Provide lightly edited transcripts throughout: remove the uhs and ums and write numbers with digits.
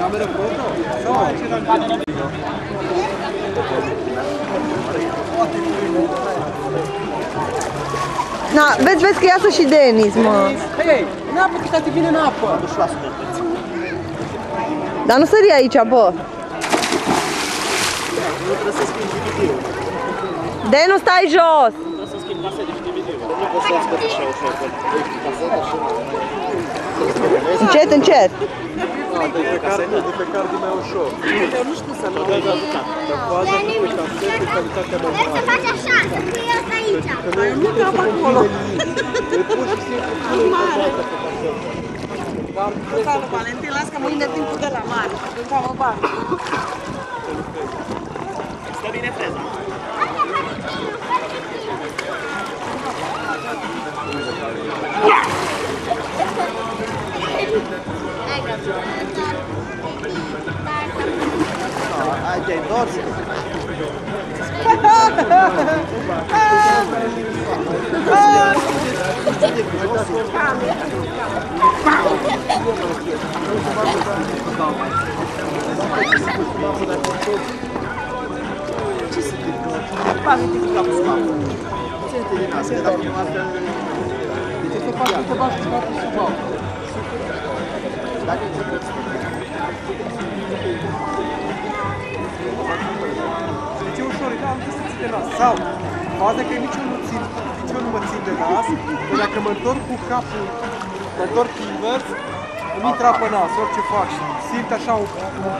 Camera pronta? Na, vezi că iasă și Denis, mă. Hei, în apă, că ăsta te vine în apă. Dar nu sări aici, bă. Nu trebuie să schimbi DVD-ul. Denu, stai jos! Nu trebuie să schimbi lase de DVD-ul. Nu poți să ascăți așa ușor. Încet, încet. De pe cardul mai ușor. Eu nu știu să mă dai de ajutat. Dar coază cu pe caset de calitatea mai mare. Trebuie să faci așa, să fie eu pe aici. Nu te apă acolo. Le pur și simplu pune pe coază pe caset. Salut, Valentin, las că mâine timpul de la mare. Deci am o bară. Stă bine freza. Ai te-ai dors? Ce să te ce ușor, da, am să-ți de nas. Sau, faza că nici eu nu mă țin de nas, că dacă mă întorc cu capul, mă întorc invers, îmi intră apă nas, orice fac. Simt așa, îmi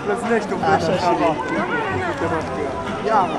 plăznește un plăznește așa. Uite, mă, ia, mă.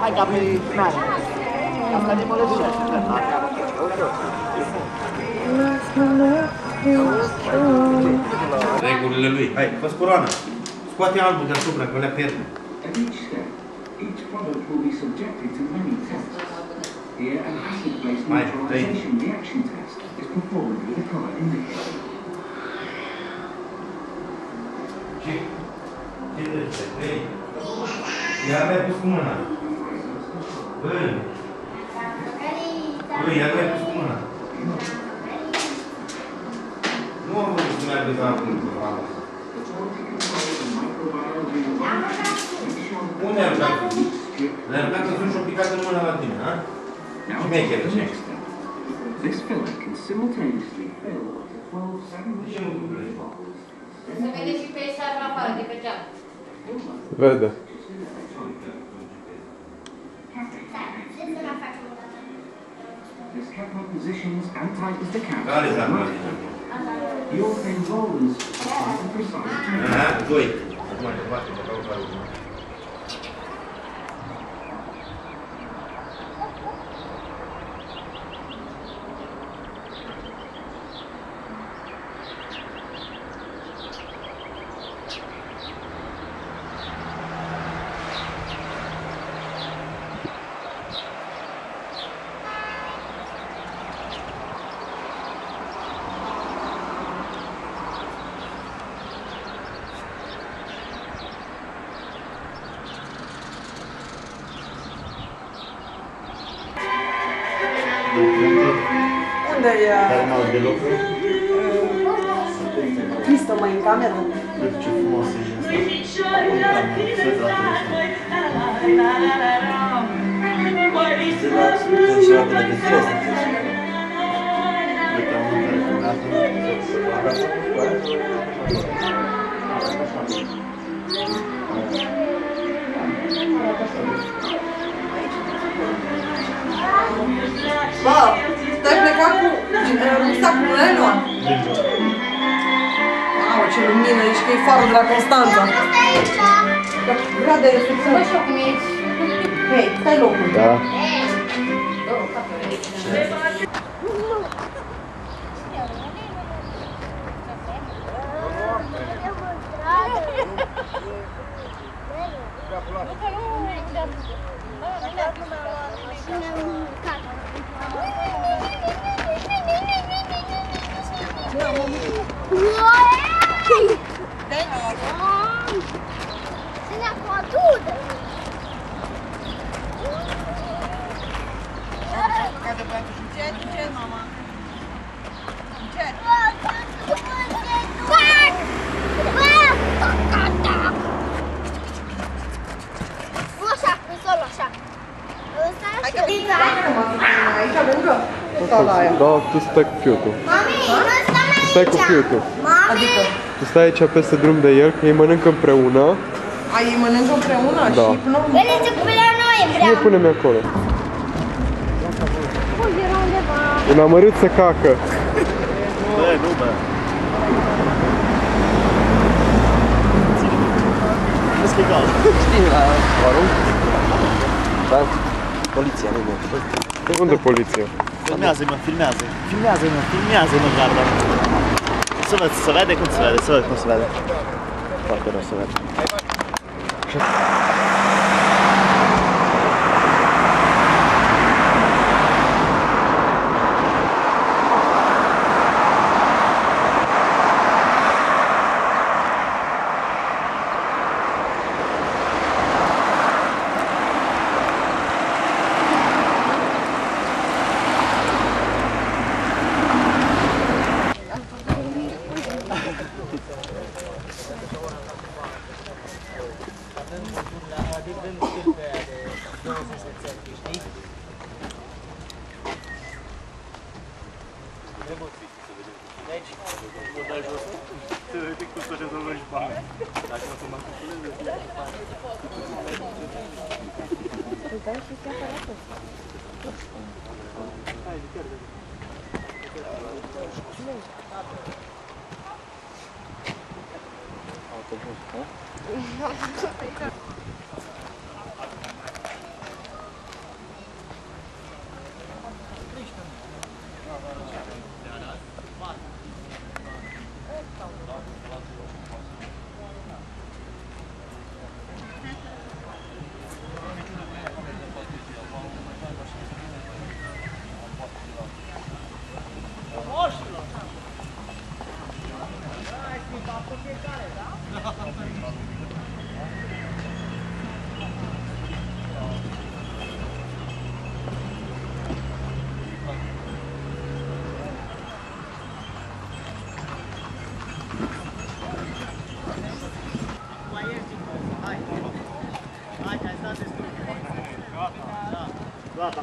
Hai că apoi n-are. Asta ne mărășește. Regulile lui. Hai, fă-ți coroană. Scoate albul deasupra, că le pierde. Mai, trei. Ce? Ce trebuie? Trei. Iar mi-ai pus cu mâna. Băi. Băi, iar mi-ai pus cu mâna. Nu am văzut să mi-ai pus albul deasupra. Unde am dat? Le-am dat că sunt și-o picat în mâna la tine, a? Și mechere, ce? De ce nu dublezi? Să vede și pe sarul afară, de pe geam. Vede. Care sarul la tine? Doi. Acum te face, mă dau care urmă. Dar n-au deloc rău? Clistă, măi, în cameră? Uite ce frumoasă e asta. Se va ascultă și la tine de frez. Uite, am mântare cu nată. Ba! Stai plecat cu... Ruxa cu Lenoa! Aoleu, ce și lumină aici, că e farul de la Constanța. Că grada e subțină. Hei, stai locul. Da. Da, tu stai cu fiutul. Stai cu fiutul. Adică? Tu stai aici peste drum de el, că ei mănâncă împreună. A, ei mănâncă împreună? Da. Și până... Veniți cu la noi împreună. Nu punem acolo. Un amărât să cacă. Băi, nu, bă. Nu-s că e galt. Știi, la arunc? Da? Poliția, nu, bă. De unde poliția? Filmează-mă, filmează. Filmează-mă, filmează-mă, garda. Să văd, să vede cum se vede, să văd cum se vede. Foarte rău să vede.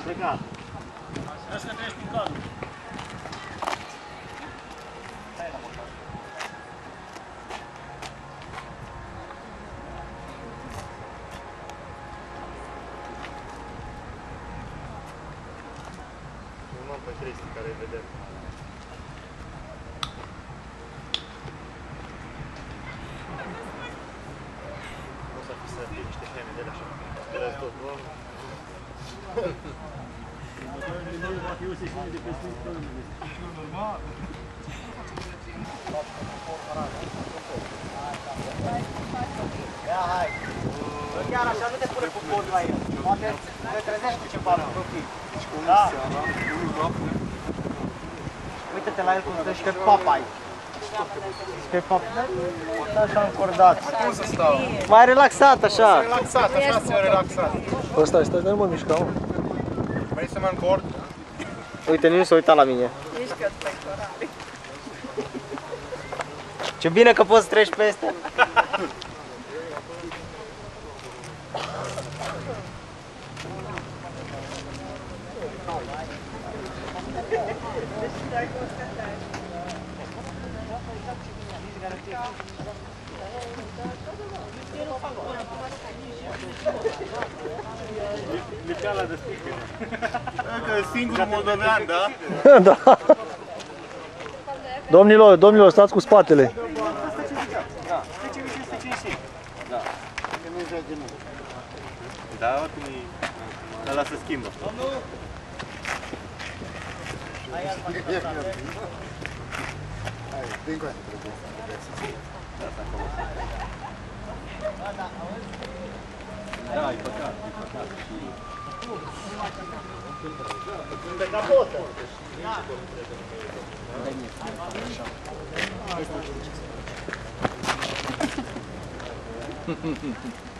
Plecat. Vreau să treci prin cadru. Un om pe Cristi care-i vedem. O să fi să fie niște haine de-alea așa. De la tot, nu? Eu se spune de peste stările. Nu, normal. Ia, hai. Chiar așa, nu te pune cu podul la el. Poate te trezești cu ceva rău. Da. Uită-te la el cum stă și pe papai. Pe papai. Stă așa încordat. Cum să stau? Mai relaxat, așa. Relaxat, așa se relaxat. Bă, stai, stai, nu mă mișca, mă. Vrei să mă încord? Uite, nici nu s-a uitat la mine. Ce bine că poți să treci peste. Singur moldovean, da? Da. Domnilor, stați cu spatele. 550. Da. Că nu-i joc de nou. Da, oricum e... Ăla se schimbă. Domnul! Hai, iar faci pasare. Hai, din coate trebuie să vedeți. Da, s-a acolo. Ba, da, auzi? Da, e păcat, e păcat. Pe capotă! Da! Hai, mă, așa.